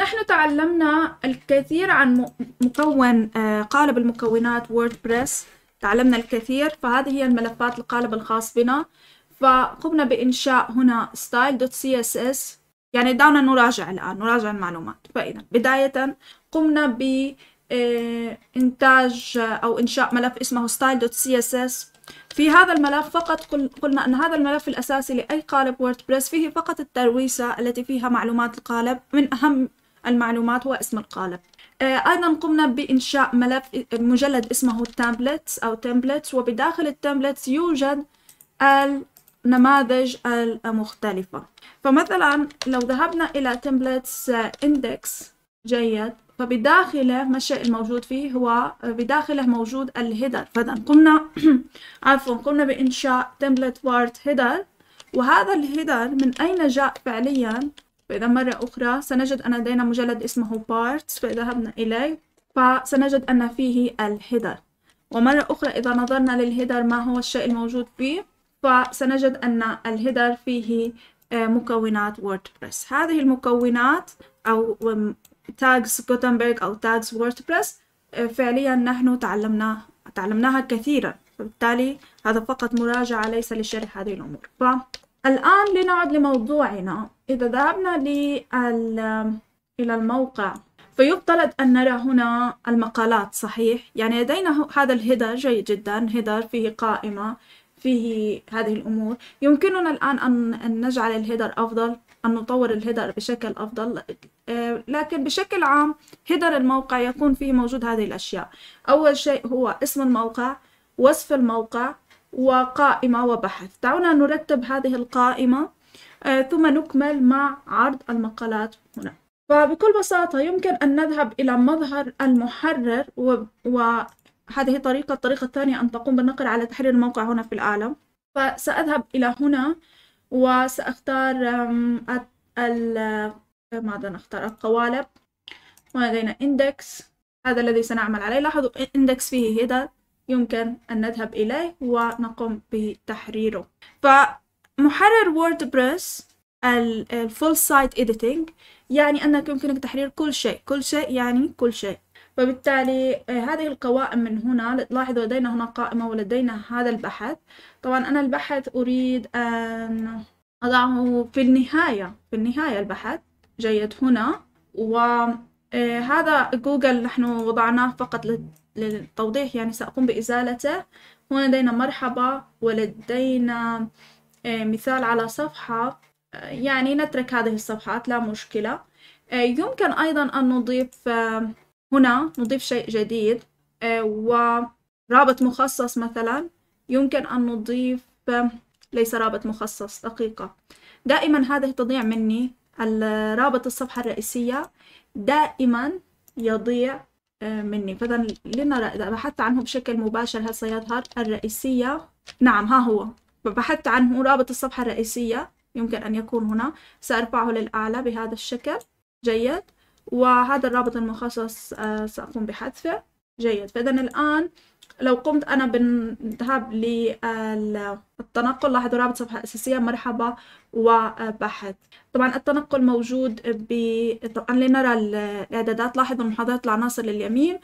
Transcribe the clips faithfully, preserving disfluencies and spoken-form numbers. نحن تعلمنا الكثير عن مكون قالب المكونات ووردبريس، تعلمنا الكثير. فهذه هي الملفات القالب الخاص بنا. فقمنا بإنشاء هنا style.css. يعني دعونا نراجع الآن، نراجع المعلومات. فإذا بداية قمنا بإنتاج أو إنشاء ملف اسمه style.css. في هذا الملف فقط قلنا أن هذا الملف الأساسي لأي قالب ووردبريس فيه فقط الترويسة التي فيها معلومات القالب. من أهم المعلومات هو اسم القالب. أيضا قمنا بإنشاء ملف مجلد اسمه templates أو templates، وبداخل التمبلتس يوجد النماذج المختلفة. فمثلا لو ذهبنا إلى templates index جيد، فبداخله ما الشيء الموجود فيه؟ هو بداخله موجود الهيدر. فإذا قمنا عفوا قمنا بإنشاء template part header، وهذا الهيدر من أين جاء فعليا؟ فإذا مرة أخرى سنجد أن لدينا مجلد اسمه parts، فإذا ذهبنا إليه فسنجد أن فيه الهيدر. ومرة أخرى إذا نظرنا للهيدر ما هو الشيء الموجود فيه، فسنجد أن الهيدر فيه مكونات ووردبريس. هذه المكونات أو tags gutenberg أو tags ووردبريس فعليا نحن تعلمناها تعلمناها كثيرا، فبالتالي هذا فقط مراجعة ليس لشرح هذه الأمور. فالآن لنعد لموضوعنا. إذا ذهبنا إلى الموقع فيفترض أن نرى هنا المقالات، صحيح؟ يعني لدينا هذا الهيدر جيد جدا، هيدر فيه قائمة، فيه هذه الأمور. يمكننا الآن أن نجعل الهيدر أفضل، أن نطور الهيدر بشكل أفضل، لكن بشكل عام هيدر الموقع يكون فيه موجود هذه الأشياء. أول شيء هو اسم الموقع، وصف الموقع، وقائمة، وبحث. دعونا نرتب هذه القائمة ثم نكمل مع عرض المقالات هنا. فبكل بساطة يمكن أن نذهب إلى مظهر المحرر، وهذه طريقة الطريقة الثانية أن تقوم بالنقر على تحرير الموقع هنا في العالم. فسأذهب إلى هنا وسأختار ال ماذا نختار القوالب. ولدينا إندكس، هذا الذي سنعمل عليه. لاحظوا إندكس فيه هيدر، يمكن أن نذهب إليه ونقوم بتحريره. فمحرر ووردبريس الفول سايت إديتنج يعني أنك يمكنك تحرير كل شيء، كل شيء يعني كل شيء. وبالتالي هذه القوائم من هنا، لاحظوا لدينا هنا قائمة ولدينا هذا البحث. طبعا أنا البحث أريد أن أضعه في النهاية، في النهاية البحث جيد هنا. وهذا جوجل نحن وضعناه فقط للتوضيح، يعني سأقوم بإزالته. هنا لدينا مرحبا، ولدينا مثال على صفحة، يعني نترك هذه الصفحات لا مشكلة. يمكن أيضا أن نضيف هنا، نضيف شيء جديد ورابط مخصص مثلا. يمكن أن نضيف ليس رابط مخصص، دقيقة، دائما هذه تضيع مني. الرابط الصفحة الرئيسية دائما يضيع مني، فإذا لنرى إذا بحثت عنه بشكل مباشر هل سيظهر الرئيسية؟ نعم، ها هو. فبحثت عنه رابط الصفحة الرئيسية، يمكن أن يكون هنا. سأرفعه للأعلى بهذا الشكل جيد، وهذا الرابط المخصص سأقوم بحذفه جيد. فإذا الآن لو قمت أنا بالذهاب للتنقل، لاحظوا رابط صفحة أساسية، مرحبا، وبحث. طبعا التنقل موجود ب... طبعا لنرى الإعدادات. لاحظوا محاضرة العناصر لليمين،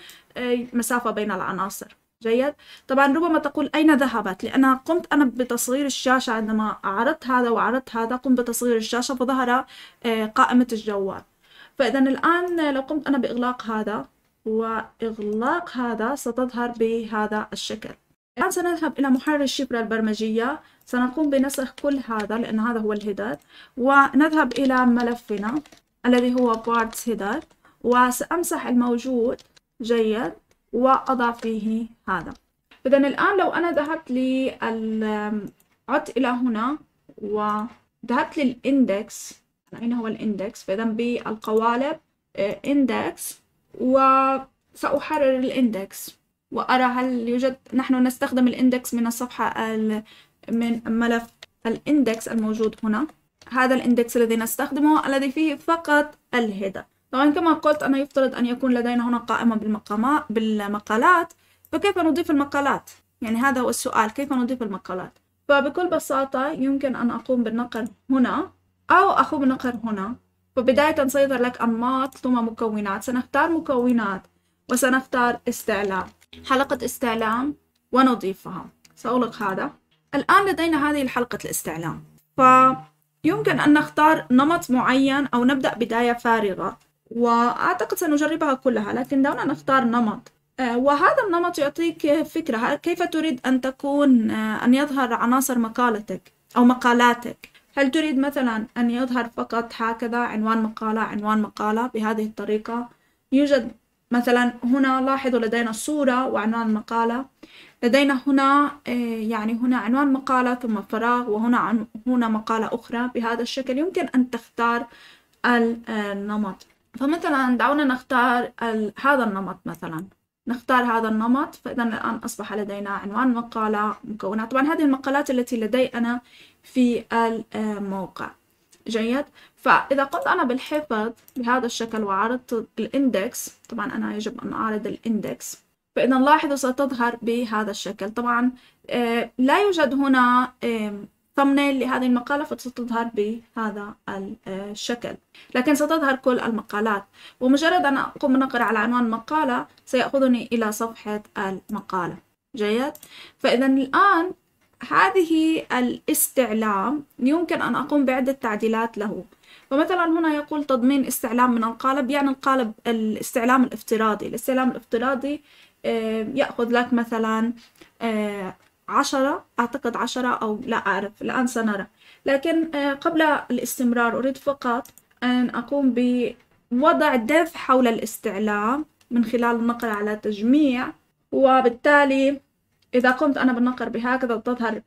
مسافة بين العناصر جيد. طبعا ربما تقول أين ذهبت، لأنها قمت أنا بتصغير الشاشة. عندما عرضت هذا وعرضت هذا قمت بتصغير الشاشة فظهر قائمة الجوال. فإذا الآن لو قمت أنا بإغلاق هذا وإغلاق هذا ستظهر بهذا الشكل. الآن سنذهب إلى محرر الشبرة البرمجية، سنقوم بنسخ كل هذا لأن هذا هو الهيدر، ونذهب إلى ملفنا الذي هو parts header، وسأمسح الموجود جيد وأضع فيه هذا. إذا الآن لو أنا ذهبت لل عدت إلى هنا وذهبت للإندكس، أين هو الإندكس؟ فإذا بالقوالب إندكس، وسأحرر الإندكس وأرى هل يوجد. نحن نستخدم الإندكس من الصفحة ال... من ملف الإندكس الموجود هنا، هذا الإندكس الذي نستخدمه الذي فيه فقط الهيدر. طبعا كما قلت أنا يفترض أن يكون لدينا هنا قائمة بالمقامات بالمقالات، فكيف نضيف المقالات؟ يعني هذا هو السؤال، كيف نضيف المقالات؟ فبكل بساطة يمكن أن أقوم بالنقر هنا أو أقوم بالنقر هنا فبداية سيظهر لك أنماط ثم مكونات. سنختار مكونات وسنختار استعلام، حلقة استعلام ونضيفها. سأغلق هذا. الآن لدينا هذه الحلقة الاستعلام، فيمكن أن نختار نمط معين أو نبدأ بداية فارغة، وأعتقد سنجربها كلها، لكن دعونا نختار نمط. وهذا النمط يعطيك فكرة كيف تريد أن تكون أن يظهر عناصر مقالتك أو مقالاتك. هل تريد مثلا أن يظهر فقط هكذا عنوان مقالة عنوان مقالة بهذه الطريقة؟ يوجد مثلا هنا، لاحظوا لدينا صورة وعنوان مقالة، لدينا هنا يعني هنا عنوان مقالة ثم فراغ، وهنا هنا مقالة أخرى بهذا الشكل. يمكن أن تختار النمط، فمثلا دعونا نختار هذا النمط، مثلا نختار هذا النمط. فإذا الآن أصبح لدينا عنوان مقالة، مكونات، طبعا هذه المقالات التي لدي أنا في الموقع. جيد، فإذا قمت أنا بالحفظ بهذا الشكل وعرضت الاندكس، طبعا أنا يجب أن أعرض الاندكس، فإذا لاحظوا ستظهر بهذا الشكل. طبعا لا يوجد هنا ثمنيل لهذه المقالة، فستظهر بهذا الشكل، لكن ستظهر كل المقالات. ومجرد أن أقوم بنقر على عنوان مقالة سيأخذني إلى صفحة المقالة. جيد، فإذا الآن هذه الاستعلام يمكن أن أقوم بعدة تعديلات له. فمثلا هنا يقول تضمين استعلام من القالب، يعني القالب الاستعلام الافتراضي. الاستعلام الافتراضي يأخذ لك مثلا عشرة، أعتقد عشرة أو لا أعرف، الآن سنرى. لكن قبل الاستمرار أريد فقط أن أقوم بوضع دف حول الاستعلام من خلال النقر على تجميع، وبالتالي إذا قمت أنا بالنقر بهكذا تظهر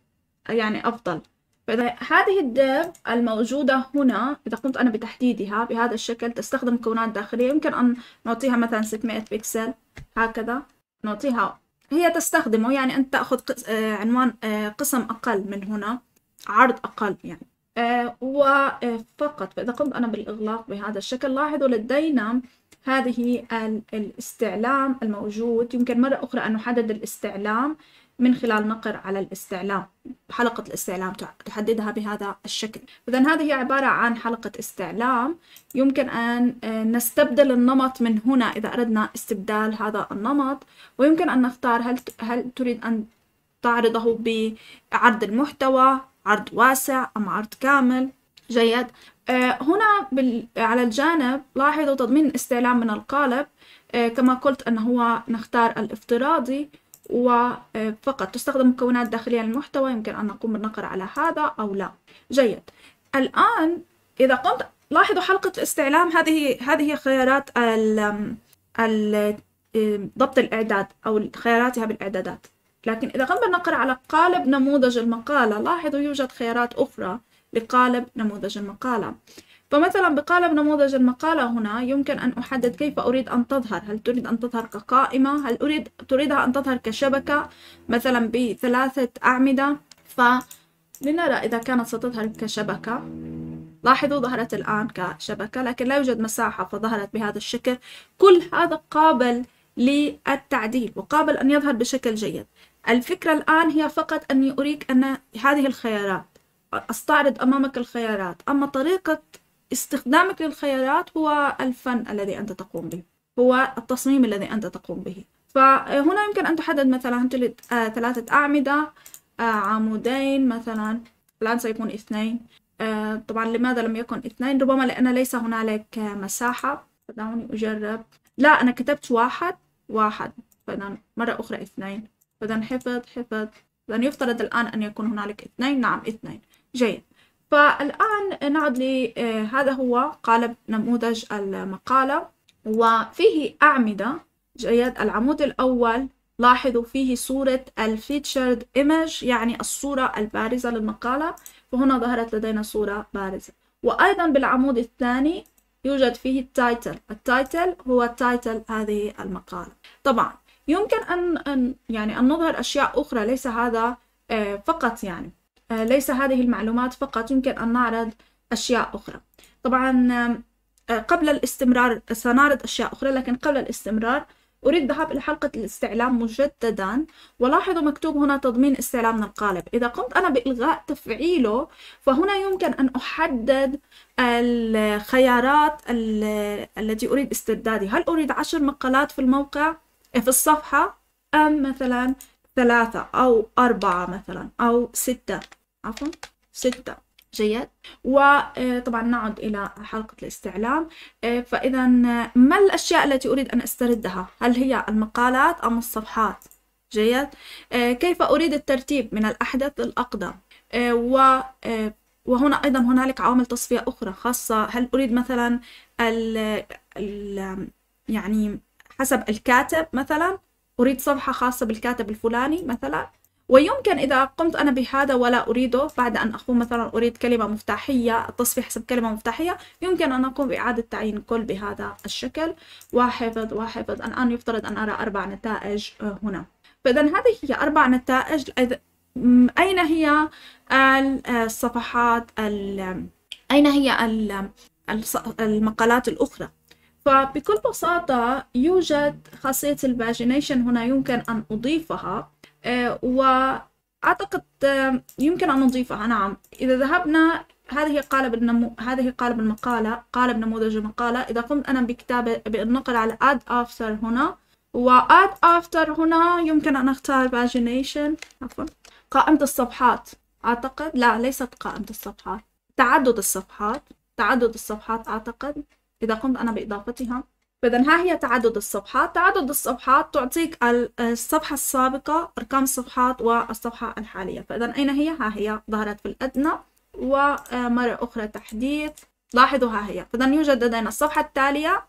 يعني أفضل. فإذا هذه الدف الموجودة هنا إذا قمت أنا بتحديدها بهذا الشكل، تستخدم مكونات داخلية، يمكن أن نعطيها مثلا ستمائة بكسل هكذا، نعطيها هي تستخدمه، يعني أنت تأخذ عنوان قسم أقل من هنا، عرض أقل يعني وفقط. فإذا قمت أنا بالإغلاق بهذا الشكل، لاحظوا لدينا هذه الاستعلام الموجود. يمكن مرة أخرى أن نحدد الاستعلام من خلال نقر على الاستعلام، حلقة الاستعلام تحددها بهذا الشكل. إذا هذه عبارة عن حلقة استعلام. يمكن أن نستبدل النمط من هنا إذا أردنا استبدال هذا النمط، ويمكن أن نختار هل هل تريد أن تعرضه بعرض المحتوى، عرض واسع أم عرض كامل. جيد، هنا على الجانب لاحظوا تضمين الاستعلام من القالب، كما قلت أنه هو نختار الافتراضي وفقط. تستخدم مكونات داخلية للمحتوى، يمكن أن نقوم بالنقر على هذا أو لا. جيد، الآن إذا قمت، لاحظوا حلقة الاستعلام، هذه هذه هي خيارات ال ضبط الإعداد أو خياراتها بالإعدادات. لكن إذا قمت بالنقر على قالب نموذج المقالة، لاحظوا يوجد خيارات أخرى لقالب نموذج المقالة. فمثلا بقالب نموذج المقالة هنا يمكن أن أحدد كيف أريد أن تظهر. هل تريد أن تظهر كقائمة؟ هل أريد تريدها أن تظهر كشبكة مثلا بثلاثة أعمدة؟ فلنرى إذا كانت ستظهر كشبكة. لاحظوا ظهرت الآن كشبكة، لكن لا يوجد مساحة فظهرت بهذا الشكل. كل هذا قابل للتعديل وقابل أن يظهر بشكل جيد. الفكرة الآن هي فقط أني أريك أن هذه الخيارات، أستعرض أمامك الخيارات، أما طريقة استخدامك للخيارات هو الفن الذي أنت تقوم به، هو التصميم الذي أنت تقوم به. فهنا يمكن أن تحدد مثلا ثلاثة أعمدة، عمودين مثلا، الآن سيكون اثنين. طبعا لماذا لم يكن اثنين؟ ربما لأن ليس هنالك مساحة. دعوني أجرب، لا أنا كتبت واحد واحد، فإذا مرة أخرى اثنين، فإذا حفظ حفظ، لأن يفترض الآن أن يكون هنالك اثنين، نعم اثنين. جيد، فالآن نعد لهذا هو قالب نموذج المقالة وفيه أعمدة. جيد، العمود الأول لاحظوا فيه صورة الفيتشرد ايمج، يعني الصورة البارزة للمقالة، فهنا ظهرت لدينا صورة بارزة. وأيضا بالعمود الثاني يوجد فيه التايتل، التايتل هو تايتل هذه المقالة. طبعا يمكن أن يعني أن نظهر أشياء أخرى، ليس هذا فقط، يعني ليس هذه المعلومات فقط، يمكن أن نعرض أشياء أخرى. طبعا قبل الاستمرار سنعرض أشياء أخرى، لكن قبل الاستمرار أريد الذهاب إلى حلقة الاستعلام مجددا، ولاحظوا مكتوب هنا تضمين استعلام من القالب. إذا قمت أنا بإلغاء تفعيله فهنا يمكن أن أحدد الخيارات التي أريد استردادها. هل أريد عشر مقالات في الموقع في الصفحة أم مثلا ثلاثة أو أربعة مثلا أو ستة، عفوا ستة. جيد، وطبعا نعود إلى حلقة الاستعلام. فإذا ما الأشياء التي أريد أن أستردها؟ هل هي المقالات أم الصفحات؟ جيد، كيف أريد الترتيب من الأحدث للأقدم؟ وهنا أيضا هنالك عوامل تصفية أخرى خاصة. هل أريد مثلا ال ال يعني حسب الكاتب، مثلا أريد صفحة خاصة بالكاتب الفلاني مثلا، ويمكن إذا قمت أنا بهذا ولا أريده بعد أن أقوم مثلا أريد كلمة مفتاحية، التصفية حسب كلمة مفتاحية، يمكن أن أقوم بإعادة تعيين كل بهذا الشكل. وحفظ وحفظ الآن يفترض أن أرى أربع نتائج هنا. فإذا هذه هي أربع نتائج. أين هي الصفحات ال... أين هي ال... المقالات الأخرى؟ فبكل بساطة يوجد خاصية الباجينيشن هنا يمكن أن أضيفها، وأعتقد يمكن أن نضيفها. نعم، إذا ذهبنا هذه قالب النمو... هذه قالب المقالة، قالب نموذج المقالة. إذا قمت أنا بكتابة بالنقل على add after هنا و add after هنا يمكن أن أختار pagination، عفوا قائمة الصفحات. أعتقد لا، ليست قائمة الصفحات، تعدد الصفحات، تعدد الصفحات أعتقد إذا قمت أنا بإضافتها. فإذا ها هي تعدد الصفحات. تعدد الصفحات تعطيك الصفحة السابقة، أرقام الصفحات والصفحة الحالية. فإذا أين هي؟ ها هي ظهرت في الأدنى. ومرة أخرى تحديث، لاحظوا ها هي. فإذا يوجد لدينا الصفحة التالية،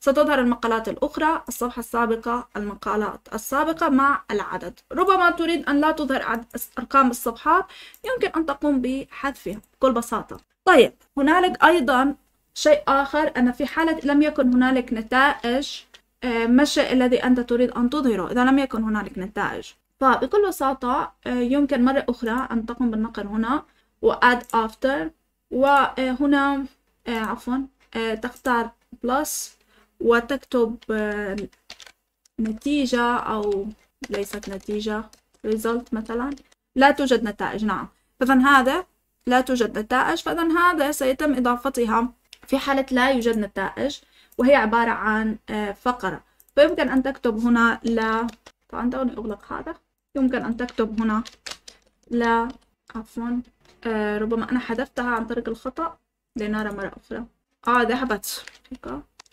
ستظهر المقالات الأخرى، الصفحة السابقة، المقالات السابقة مع العدد. ربما تريد أن لا تظهر أرقام الصفحات، يمكن أن تقوم بحذفها بكل بساطة. طيب، هنالك أيضا شيء آخر، أن في حالة لم يكن هنالك نتائج، ما الشيء الذي أنت تريد أن تظهره إذا لم يكن هنالك نتائج؟ فبكل بساطة يمكن مرة أخرى أن تقوم بالنقر هنا و add after، وهنا عفوا تختار plus وتكتب نتيجة، أو ليست نتيجة result مثلا، لا توجد نتائج. نعم، فإذا هذا لا توجد نتائج. فإذا هذا سيتم إضافتها في حالة لا يوجد نتائج، وهي عبارة عن فقرة. فيمكن أن تكتب هنا لا، طبعا دعوني أغلق هذا. يمكن أن تكتب هنا لا، عفوا ربما أنا حذفتها عن طريق الخطأ، لنرى مرة أخرى. آه ذهبت،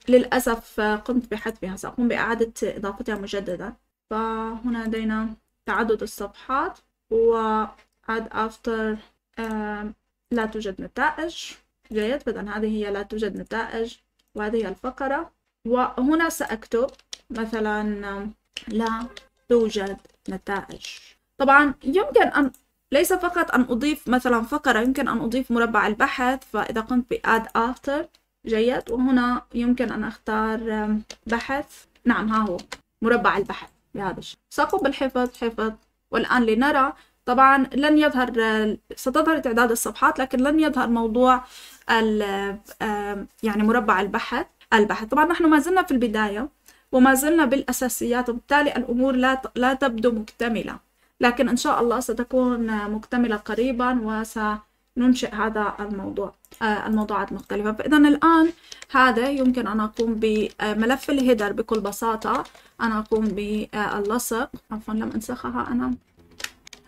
للأسف قمت بحذفها، سأقوم بإعادة إضافتها مجددا. فهنا لدينا تعدد الصفحات و add after لا توجد نتائج. جيد، فإذا هذه هي لا توجد نتائج، وهذه هي الفقرة. وهنا سأكتب مثلا لا توجد نتائج. طبعا يمكن أن ليس فقط أن أضيف مثلا فقرة، يمكن أن أضيف مربع البحث. فإذا قمت ب add after، جيد، وهنا يمكن أن أختار بحث. نعم، ها هو مربع البحث بهذا الشيء. سأقوم بالحفظ حفظ، والآن لنرى. طبعا لن يظهر، ستظهر تعداد الصفحات، لكن لن يظهر موضوع يعني مربع البحث البحث طبعا نحن ما زلنا في البداية وما زلنا بالأساسيات، وبالتالي الأمور لا لا تبدو مكتملة، لكن إن شاء الله ستكون مكتملة قريبا، وسننشئ هذا الموضوع الموضوعات مختلفة. فإذا الآن هذا يمكن أن أقوم بملف الهيدر بكل بساطة. أنا أقوم باللصق، عفوا لم أنسخها أنا.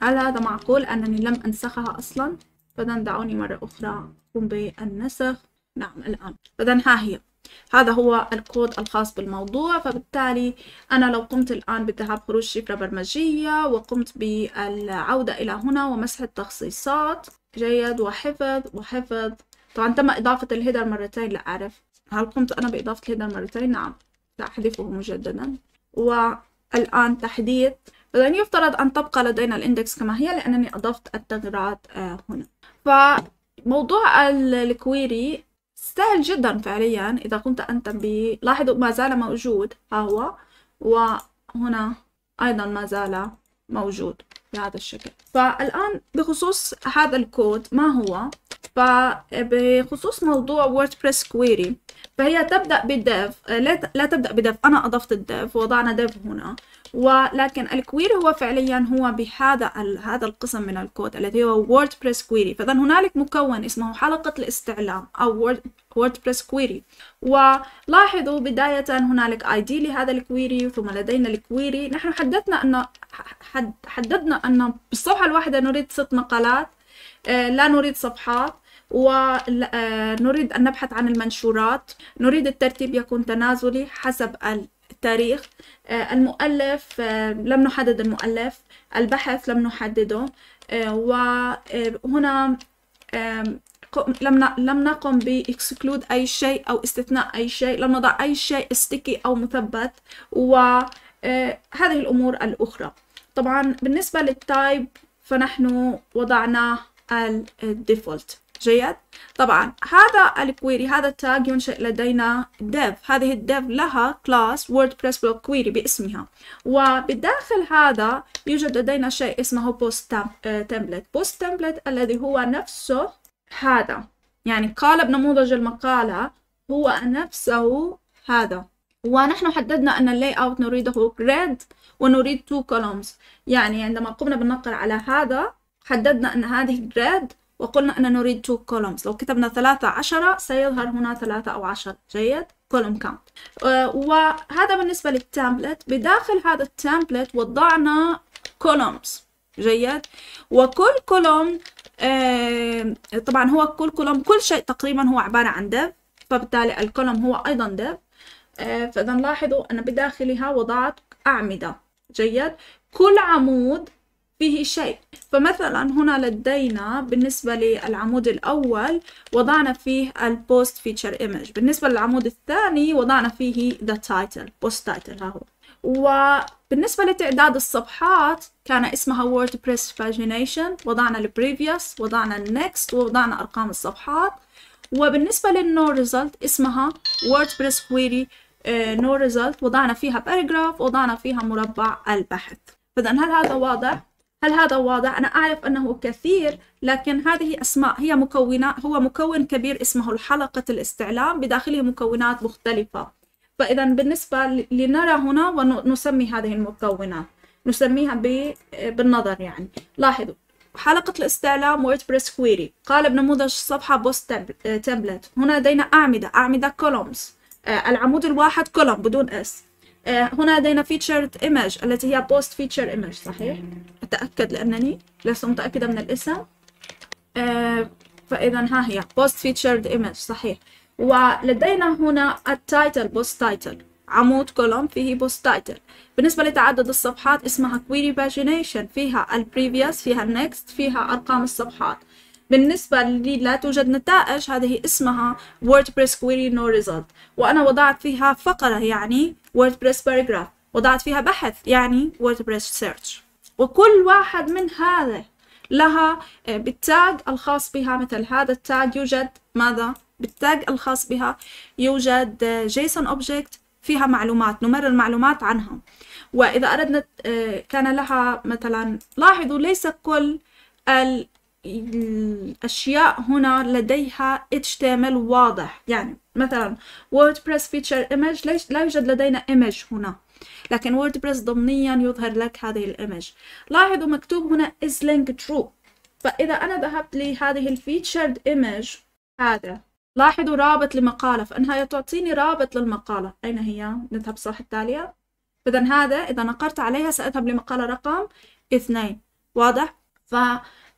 هل هذا معقول أنني لم أنسخها أصلا؟ فإذا دعوني مرة أخرى أقوم بالنسخ. نعم، الآن فإذا ها هي، هذا هو الكود الخاص بالموضوع. فبالتالي أنا لو قمت الآن بذهاب خروج شفرة برمجية، وقمت بالعودة إلى هنا ومسح التخصيصات، جيد، وحفظ وحفظ. طبعا تم إضافة الهيدر مرتين، لا أعرف هل قمت أنا بإضافة الهيدر مرتين. نعم، سأحذفه مجددا. والآن تحديث. فإذا يفترض أن تبقى لدينا الإندكس كما هي، لأنني أضفت الثغرات هنا. فموضوع الكويري سهل جدا فعليا إذا قمت أنت ب، لاحظوا ما زال موجود، ها هو، وهنا أيضا ما زال موجود بهذا الشكل. فالآن بخصوص هذا الكود ما هو، فبخصوص موضوع ووردبريس كويري فهي تبدأ بالديف، لا تبدأ بديف. أنا أضفت الديف ووضعنا ديف هنا، ولكن الكويري هو فعليا هو بهذا هذا القسم من الكود الذي هو ووردبريس كويري. فإذا هنالك مكون اسمه حلقة الاستعلام أو ووردبريس كويري، ولاحظوا بداية هنالك اي دي لهذا الكويري، ثم لدينا الكويري. نحن حددنا أن حد حددنا أن بالصفحة الواحدة نريد ست مقالات، لا نريد صفحات، ونريد أن نبحث عن المنشورات، نريد الترتيب يكون تنازلي حسب التاريخ، المؤلف لم نحدد المؤلف، البحث لم نحدده، وهنا لم نقم بإكسكلود أي شيء أو استثناء أي شيء، لم نضع أي شيء استيكي أو مثبت، وهذه الأمور الأخرى. طبعا بالنسبة للتايب فنحن وضعنا الديفولت. جيد. طبعا هذا الكويري، هذا التاج ينشئ لدينا ديف، هذه الديف لها كلاس ووردبريس بلوك كويري باسمها، وبالداخل هذا يوجد لدينا شيء اسمه بوست تمبلت. بوست تمبلت الذي هو نفسه هذا، يعني قالب نموذج المقالة هو نفسه هذا. ونحن حددنا أن اللاي أوت نريده جريد ونريد تو كولومز، يعني عندما قمنا بالنقل على هذا حددنا أن هذه جريد وقلنا أن نريد تو كولومز. لو كتبنا ثلاثة عشرة سيظهر هنا ثلاثة أو عشر. جيد. كولوم كاونت. وهذا بالنسبة للتمبلت. بداخل هذا التمبلت وضعنا كولومز. جيد. وكل كولوم آه طبعا هو كل كولوم كل شيء تقريبا هو عبارة عن ديف، فبالتالي الكولوم هو أيضا ديف. آه فإذا لاحظوا أن بداخلها وضعت أعمدة. جيد. كل عمود فيه شيء، فمثلا هنا لدينا بالنسبة للعمود الأول وضعنا فيه البوست فيتشر ايمج، بالنسبة للعمود الثاني وضعنا فيه ذا تايتل بوست تايتل ها هو. وبالنسبة لتعداد الصفحات كان اسمها ووردبريس باجينيشن، وضعنا البريفيوس، وضعنا النكست، ووضعنا أرقام الصفحات. وبالنسبة للنو ريزلت اسمها ووردبريس كويري نو ريزلت، وضعنا فيها باراجراف، وضعنا فيها مربع البحث. فإذا هل هذا واضح؟ هل هذا واضح؟ أنا أعرف أنه كثير، لكن هذه أسماء هي مكونات، هو مكون كبير اسمه حلقة الاستعلام بداخله مكونات مختلفة. فإذا بالنسبة لنرى هنا ونسمي هذه المكونات، نسميها بالنظر. يعني لاحظوا حلقة الاستعلام ووردبريس كويري، قالب نموذج صفحة بوست تمبلت، هنا لدينا أعمدة، أعمدة كولومز، العمود الواحد كولوم بدون اس. هنا لدينا featured image التي هي post feature image، صحيح؟ أتأكد لأنني لست متأكدة من الاسم. آه فإذا ها هي post featured image، صحيح. ولدينا هنا التايتل post title، عمود كولوم فيه post title. بالنسبة لتعدد الصفحات اسمها query pagination، فيها previous، فيها next، فيها أرقام الصفحات. بالنسبة لي لا توجد نتائج، هذه اسمها ووردبريس كويري نو ريزلت، وأنا وضعت فيها فقرة يعني ووردبريس باراجراف، وضعت فيها بحث يعني ووردبريس سيرش. وكل واحد من هذا لها بالتاج الخاص بها، مثل هذا التاج يوجد ماذا؟ بالتاج الخاص بها يوجد جيسون أوبجكت فيها معلومات، نمر المعلومات عنها. وإذا أردنا كان لها مثلا، لاحظوا ليس كل ال الأشياء هنا لديها إتش تي إم إل واضح، يعني مثلا WordPress Feature Image لا يوجد لدينا image هنا، لكن WordPress ضمنيا يظهر لك هذه الإيمج. لاحظوا مكتوب هنا is link true، فإذا أنا ذهبت لهذه الفيتشرد image هذا، لاحظوا رابط لمقالة، فإنها تعطيني رابط للمقالة. أين هي؟ نذهب الصفحة التالية. فإذا هذا إذا نقرت عليها سأذهب لمقالة رقم اثنين. واضح؟ ف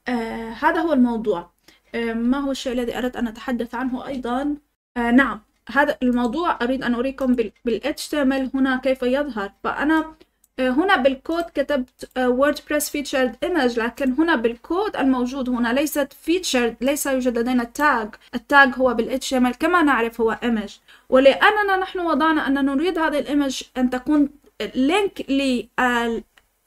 آه هذا هو الموضوع. آه ما هو الشيء الذي أردت أن أتحدث عنه أيضا؟ آه نعم، هذا الموضوع أريد أن أريكم بال إتش تي إم إل هنا كيف يظهر. فأنا آه هنا بالكود كتبت آه WordPress Featured Image، لكن هنا بالكود الموجود هنا ليست Featured، ليس يوجد لدينا تاج. التاج هو بال إتش تي إم إل كما نعرف هو Image، ولأننا نحن وضعنا أن نريد هذه الإيمج أن تكون لينك لل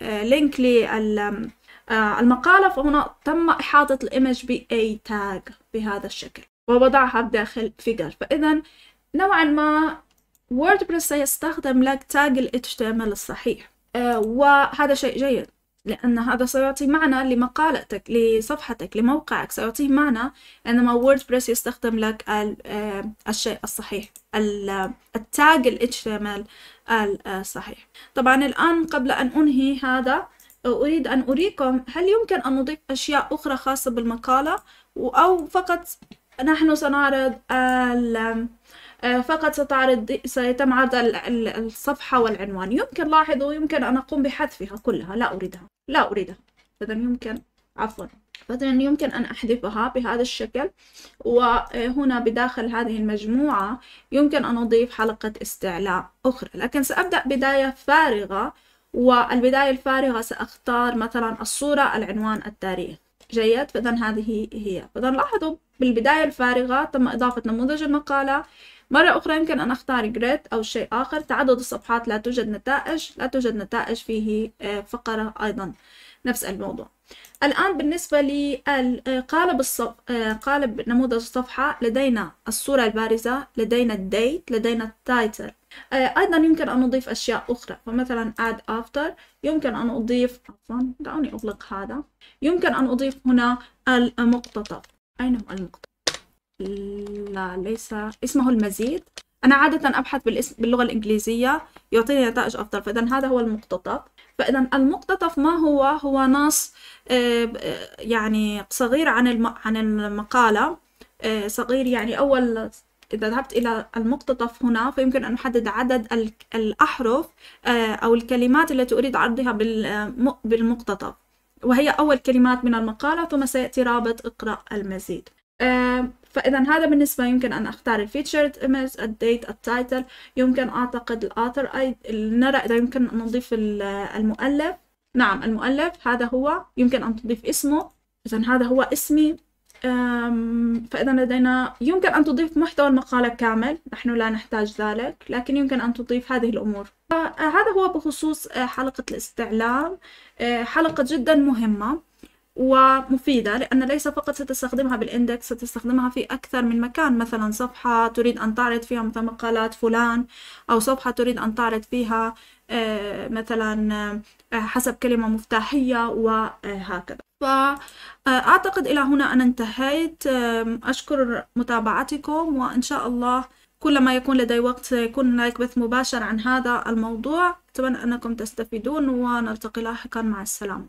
لينك لل المقالة، فهنا تم إحاطة الإيمج بأي تاج بهذا الشكل ووضعها بداخل فيجر. فإذا نوعا ما ووردبريس سيستخدم لك تاج ال إتش تي إم إل الصحيح، وهذا شيء جيد. لأن هذا سيعطي معنى لمقالتك، لصفحتك، لموقعك، سيعطيه معنى. إنما ووردبريس يستخدم لك الشيء الصحيح، التاج الإتش تي إم إل الصحيح. طبعا الآن قبل أن أنهي هذا أريد أن أريكم هل يمكن أن نضيف أشياء أخرى خاصة بالمقالة، أو فقط نحن سنعرض فقط ستعرض سيتم عرض الصفحة والعنوان. يمكن لاحظوا يمكن أن أقوم بحذفها كلها، لا أريدها لا أريدها فإذا يمكن عفوا فإذا يمكن أن أحذفها بهذا الشكل. وهنا بداخل هذه المجموعة يمكن أن أضيف حلقة استعلاء أخرى، لكن سأبدأ بداية فارغة، والبداية الفارغة سأختار مثلا الصورة، العنوان، التاريخ. جيد، فإذا هذه هي. فإذا لاحظوا بالبداية الفارغة تم إضافة نموذج المقالة. مرة أخرى يمكن أن أختار جريد أو شيء آخر. تعدد الصفحات، لا توجد نتائج، لا توجد نتائج فيه فقرة أيضا نفس الموضوع. الآن بالنسبة لقالب الصف... قالب نموذج الصفحة لدينا الصورة البارزة، لدينا الديت، لدينا التايتل. أيضا يمكن أن أضيف أشياء أخرى، فمثلا add after يمكن أن أضيف، عفوا دعوني أغلق هذا. يمكن أن أضيف هنا المقتطف. أين هو المقتطف؟ لا ليس اسمه المزيد. أنا عادة أبحث بالاسم باللغة الإنجليزية يعطيني نتائج أفضل. فإذا هذا هو المقتطف. فإذا المقتطف ما هو؟ هو نص يعني صغير عن عن المقالة، صغير يعني أول. إذا ذهبت إلى المقتطف هنا فيمكن أن أحدد عدد الأحرف أو الكلمات التي أريد عرضها بالمقتطف، وهي أول كلمات من المقالة، ثم سيأتي رابط اقرأ المزيد. فإذا هذا بالنسبة يمكن أن أختار الفيتشرد إيمج، الديت، التايتل. يمكن أعتقد الآثر. أي نرى إذا يمكن أن نضيف المؤلف. نعم المؤلف هذا هو، يمكن أن تضيف اسمه. إذا هذا هو اسمي. فإذا لدينا يمكن أن تضيف محتوى المقالة كامل، نحن لا نحتاج ذلك، لكن يمكن أن تضيف هذه الأمور. هذا هو بخصوص حلقة الاستعلام. حلقة جدا مهمة ومفيدة، لأن ليس فقط ستستخدمها بالإندكس، ستستخدمها في أكثر من مكان. مثلا صفحة تريد أن تعرض فيها مثلا مقالات فلان، أو صفحة تريد أن تعرض فيها مثلا حسب كلمة مفتاحية وهكذا. فأعتقد إلى هنا أنا انتهيت. أشكر متابعتكم، وإن شاء الله كلما يكون لدي وقت سيكون هناك بث مباشر عن هذا الموضوع. أتمنى أنكم تستفيدون، ونلتقي لاحقا. مع السلامة.